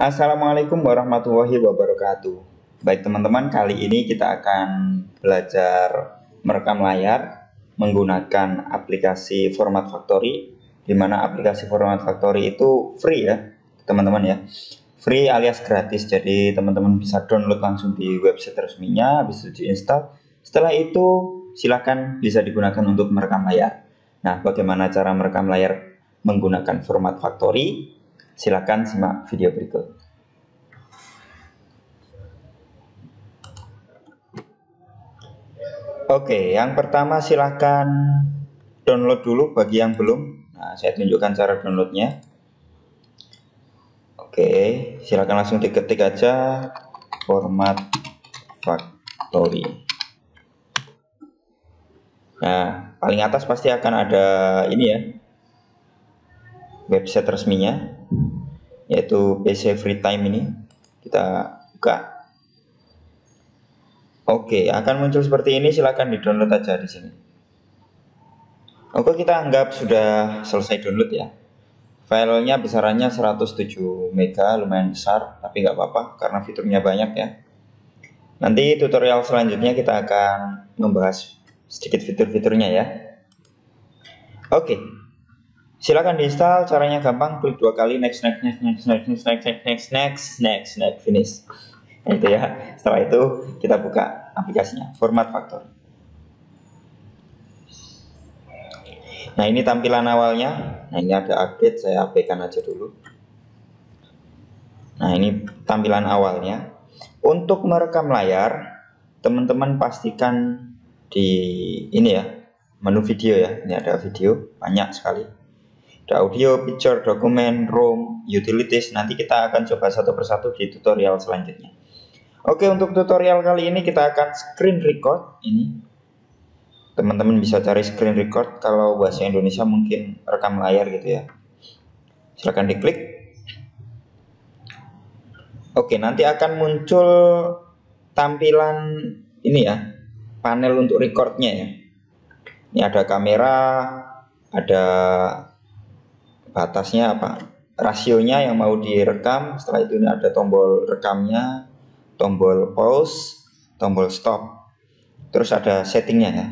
Assalamualaikum warahmatullahi wabarakatuh. Baik teman-teman, kali ini kita akan belajar merekam layar menggunakan aplikasi Format Factory, di mana aplikasi Format Factory itu free ya teman-teman ya, free alias gratis. Jadi teman-teman bisa download langsung di website resminya, habis itu diinstal. Setelah itu silahkan bisa digunakan untuk merekam layar. Nah, bagaimana cara merekam layar menggunakan Format Factory? Silahkan simak video berikut. Oke, yang pertama silahkan download dulu bagi yang belum. Nah, saya tunjukkan cara downloadnya. Oke, silahkan langsung diketik aja Format Factory. Nah, paling atas pasti akan ada ini ya, website resminya, yaitu PC Free Time ini. Kita buka. Oke, akan muncul seperti ini. Silahkan di-download aja di sini. Oke, kita anggap sudah selesai download ya. Filenya besarannya 107 MB, lumayan besar, tapi nggak apa-apa karena fiturnya banyak ya. Nanti tutorial selanjutnya kita akan membahas sedikit fitur-fiturnya ya. Oke, silahkan diinstal. Caranya gampang, klik 2 kali next, next, next, next, next, next, next, next, next, next, next, finish. Itu ya. Setelah itu kita buka aplikasinya Format Factory. Nah, ini tampilan awalnya. Nah, ini ada update, saya abaikan aja dulu. Nah, ini tampilan awalnya. Untuk merekam layar, teman-teman pastikan di ini ya, menu video ya. Ini ada video, banyak sekali. Ada audio, picture, dokumen, room, utilities. Nanti kita akan coba satu persatu di tutorial selanjutnya. Oke, untuk tutorial kali ini kita akan screen record. Ini teman-teman bisa cari screen record, kalau bahasa Indonesia mungkin rekam layar gitu ya. Silahkan diklik. Oke, nanti akan muncul tampilan ini ya, panel untuk recordnya ya. Ini ada kamera, ada batasnya apa, rasionya yang mau direkam. Setelah itu ini ada tombol rekamnya, tombol pause, tombol stop. Terus ada settingnya ya.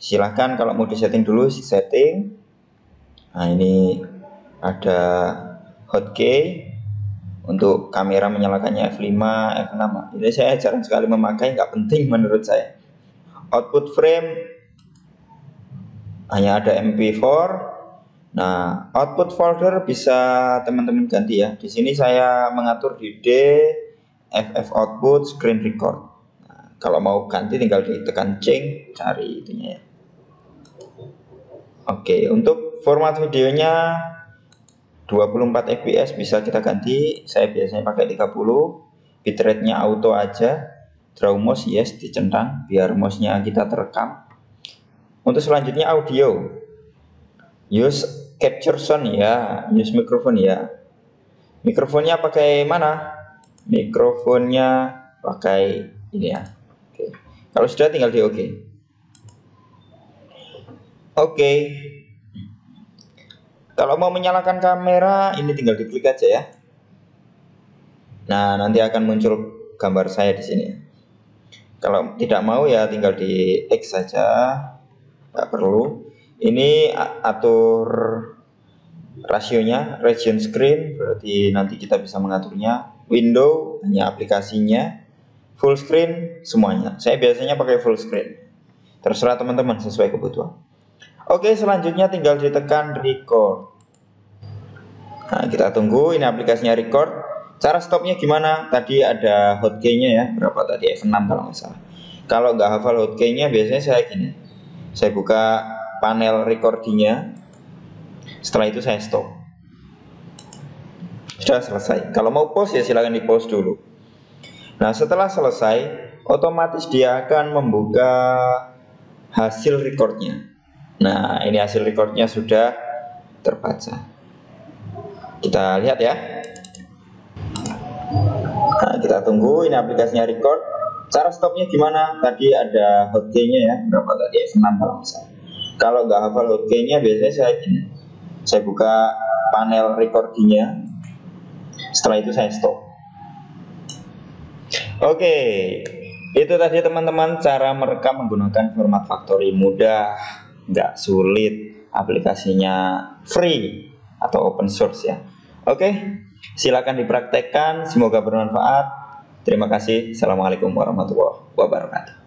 Silahkan kalau mau disetting dulu, setting. Nah, ini ada hotkey untuk kamera, menyalakannya F5, F6. Ini saya jarang sekali memakai, nggak penting menurut saya. Output frame hanya ada MP4. Nah, output folder bisa teman-teman ganti ya. Di sini saya mengatur di D, FF output screen record. Nah, kalau mau ganti tinggal ditekan change, cari itunya ya. Oke, untuk format videonya 24 fps bisa kita ganti. Saya biasanya pakai 30. Bitrate-nya auto aja. Draw mouse yes, dicentang biar mouse-nya kita terekam. Untuk selanjutnya audio. Use capture sound ya, use microphone ya. Mikrofonnya pakai mana? Mikrofonnya pakai ini ya. Oke. Kalau sudah tinggal di oke. Oke. Kalau mau menyalakan kamera, ini tinggal diklik aja ya. Nah, nanti akan muncul gambar saya di sini. Kalau tidak mau ya tinggal di X saja, nggak perlu. Ini atur rasionya, region screen, berarti nanti kita bisa mengaturnya. Window hanya aplikasinya, full screen semuanya. Saya biasanya pakai full screen, terserah teman-teman sesuai kebutuhan. Oke, selanjutnya tinggal ditekan record. Nah, kita tunggu, ini aplikasinya record. Cara stopnya gimana? Tadi ada hotkey-nya ya, berapa tadi? F6 kalau nggak salah. Kalau nggak hafal hotkey-nya biasanya saya gini, saya buka panel recording-nya, setelah itu saya stop. Sudah selesai. Kalau mau pause ya silahkan di pause dulu. Nah, setelah selesai, otomatis dia akan membuka hasil recordnya. Nah, ini hasil recordnya sudah terbaca. Kita lihat ya. Nah, kita tunggu, ini aplikasinya record. Cara stopnya gimana? Tadi ada hotkey-nya ya, berapa tadi? F6 kalau misalnya. Kalau nggak hafal hotkey-nya biasanya saya gini, saya buka panel recording-nya, setelah itu saya stop. Oke, itu tadi teman-teman cara merekam menggunakan Format Factory. Mudah, nggak sulit, aplikasinya free atau open source ya. Oke, silakan dipraktekkan, semoga bermanfaat. Terima kasih. Assalamualaikum warahmatullahi wabarakatuh.